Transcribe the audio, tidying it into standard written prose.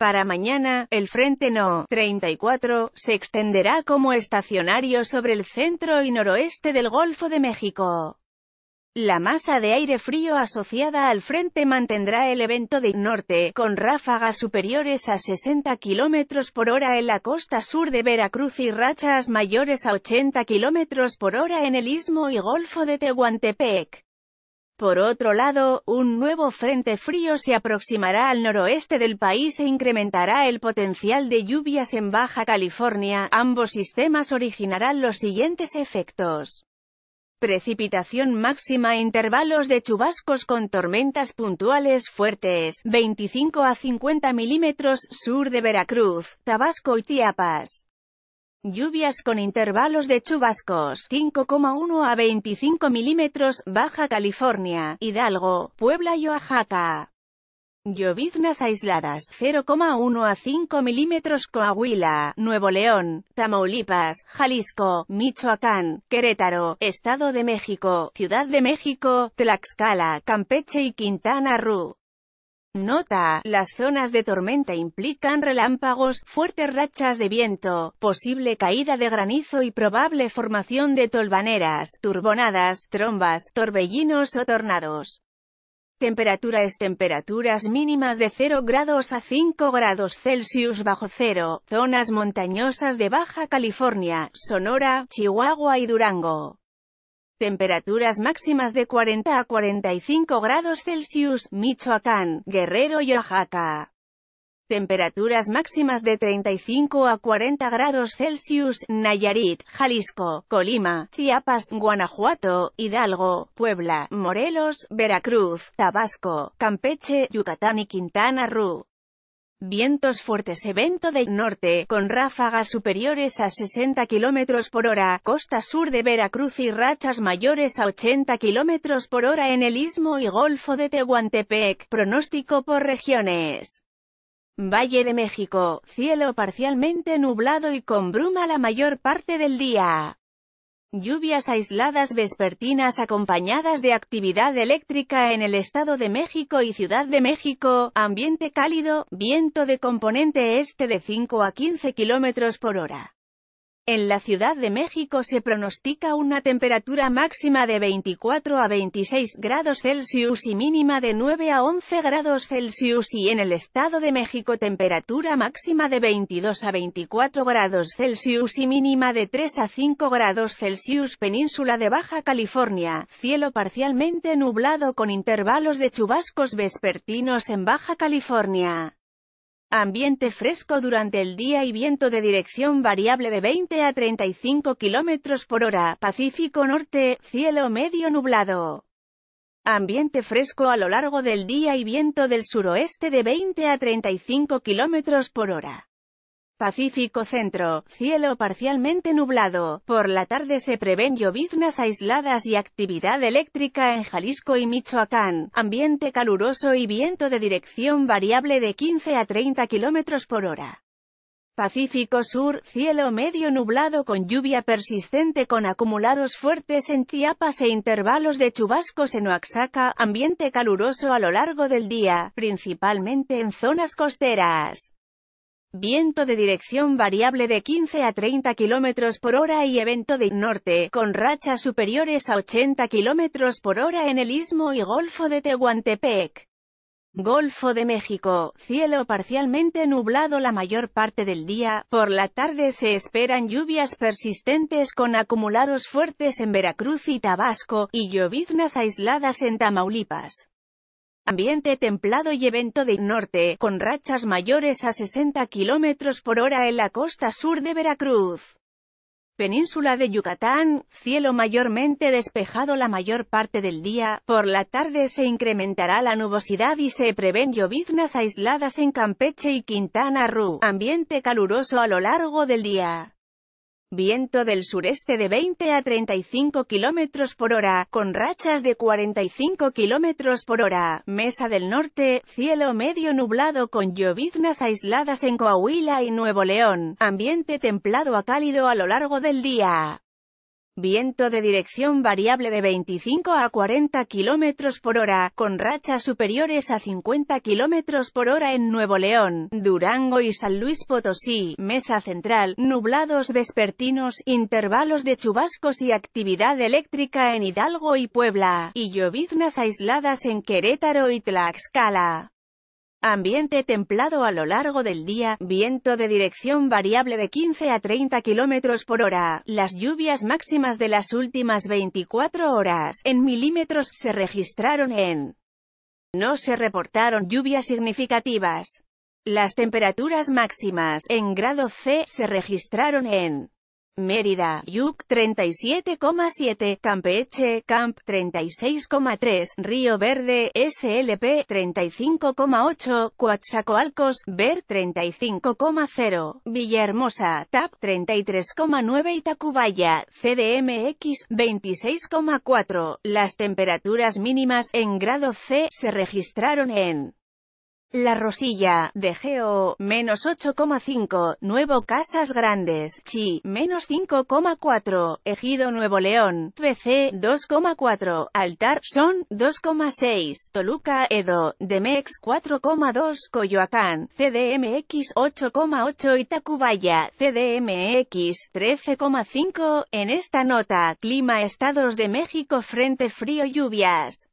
Para mañana, el frente No. 34 se extenderá como estacionario sobre el centro y noroeste del Golfo de México. La masa de aire frío asociada al frente mantendrá el evento de norte, con ráfagas superiores a 60 km por hora en la costa sur de Veracruz y rachas mayores a 80 km por hora en el Istmo y Golfo de Tehuantepec. Por otro lado, un nuevo frente frío se aproximará al noroeste del país e incrementará el potencial de lluvias en Baja California. Ambos sistemas originarán los siguientes efectos: precipitación máxima e intervalos de chubascos con tormentas puntuales fuertes, 25 a 50 milímetros, sur de Veracruz, Tabasco y Chiapas. Lluvias con intervalos de chubascos, 5,1 a 25 milímetros, Baja California, Hidalgo, Puebla y Oaxaca. Lloviznas aisladas, 0,1 a 5 milímetros, Coahuila, Nuevo León, Tamaulipas, Jalisco, Michoacán, Querétaro, Estado de México, Ciudad de México, Tlaxcala, Campeche y Quintana Roo. Nota: las zonas de tormenta implican relámpagos, fuertes rachas de viento, posible caída de granizo y probable formación de tolvaneras, turbonadas, trombas, torbellinos o tornados. Temperaturas mínimas de 0 grados a 5 grados Celsius bajo cero, zonas montañosas de Baja California, Sonora, Chihuahua y Durango. Temperaturas máximas de 40 a 45 grados Celsius, Michoacán, Guerrero y Oaxaca. Temperaturas máximas de 35 a 40 grados Celsius, Nayarit, Jalisco, Colima, Chiapas, Guanajuato, Hidalgo, Puebla, Morelos, Veracruz, Tabasco, Campeche, Yucatán y Quintana Roo. Vientos fuertes, evento de norte, con ráfagas superiores a 60 km por hora, costa sur de Veracruz y rachas mayores a 80 km por hora en el Istmo y Golfo de Tehuantepec. Pronóstico por regiones. Valle de México, cielo parcialmente nublado y con bruma la mayor parte del día. Lluvias aisladas vespertinas acompañadas de actividad eléctrica en el Estado de México y Ciudad de México, ambiente cálido, viento de componente este de 5 a 15 km por hora. En la Ciudad de México se pronostica una temperatura máxima de 24 a 26 grados Celsius y mínima de 9 a 11 grados Celsius, y en el Estado de México temperatura máxima de 22 a 24 grados Celsius y mínima de 3 a 5 grados Celsius. Península de Baja California, cielo parcialmente nublado con intervalos de chubascos vespertinos en Baja California. Ambiente fresco durante el día y viento de dirección variable de 20 a 35 km por hora. Pacífico Norte, cielo medio nublado. Ambiente fresco a lo largo del día y viento del suroeste de 20 a 35 km por hora. Pacífico Centro, cielo parcialmente nublado. Por la tarde se prevén lloviznas aisladas y actividad eléctrica en Jalisco y Michoacán, ambiente caluroso y viento de dirección variable de 15 a 30 km por hora. Pacífico Sur, cielo medio nublado con lluvia persistente con acumulados fuertes en Chiapas e intervalos de chubascos en Oaxaca, ambiente caluroso a lo largo del día, principalmente en zonas costeras. Viento de dirección variable de 15 a 30 km por hora y evento de norte, con rachas superiores a 80 km por hora en el Istmo y Golfo de Tehuantepec. Golfo de México, cielo parcialmente nublado la mayor parte del día. Por la tarde se esperan lluvias persistentes con acumulados fuertes en Veracruz y Tabasco, y lloviznas aisladas en Tamaulipas. Ambiente templado y evento de norte, con rachas mayores a 60 km por hora en la costa sur de Veracruz. Península de Yucatán, cielo mayormente despejado la mayor parte del día. Por la tarde se incrementará la nubosidad y se prevén lloviznas aisladas en Campeche y Quintana Roo, ambiente caluroso a lo largo del día. Viento del sureste de 20 a 35 km por hora, con rachas de 45 km por hora. Mesa del Norte, cielo medio nublado con lloviznas aisladas en Coahuila y Nuevo León, ambiente templado a cálido a lo largo del día. Viento de dirección variable de 25 a 40 km por hora, con rachas superiores a 50 km por hora en Nuevo León, Durango y San Luis Potosí. Mesa central, nublados vespertinos, intervalos de chubascos y actividad eléctrica en Hidalgo y Puebla, y lloviznas aisladas en Querétaro y Tlaxcala. Ambiente templado a lo largo del día, viento de dirección variable de 15 a 30 km por hora. Las lluvias máximas de las últimas 24 horas, en milímetros, se registraron en. No se reportaron lluvias significativas. Las temperaturas máximas, en grado C, se registraron en. Mérida, Yuc, 37,7, Campeche, Camp, 36,3, Río Verde, SLP, 35,8, Coatzacoalcos, Ver, 35,0, Villahermosa, TAP, 33,9 y Tacubaya, CDMX, 26,4. Las temperaturas mínimas, en grado C, se registraron en. La Rosilla, DGO, menos 8,5, Nuevo Casas Grandes, Chi, menos 5,4, Ejido Nuevo León, BC, 2,4, Altar, Son, 2,6, Toluca, Edo, Demex, 4,2, Coyoacán, CDMX, 8,8 y Tacubaya, CDMX, 13,5, en esta nota, Clima Estados de México, Frente Frío, Lluvias.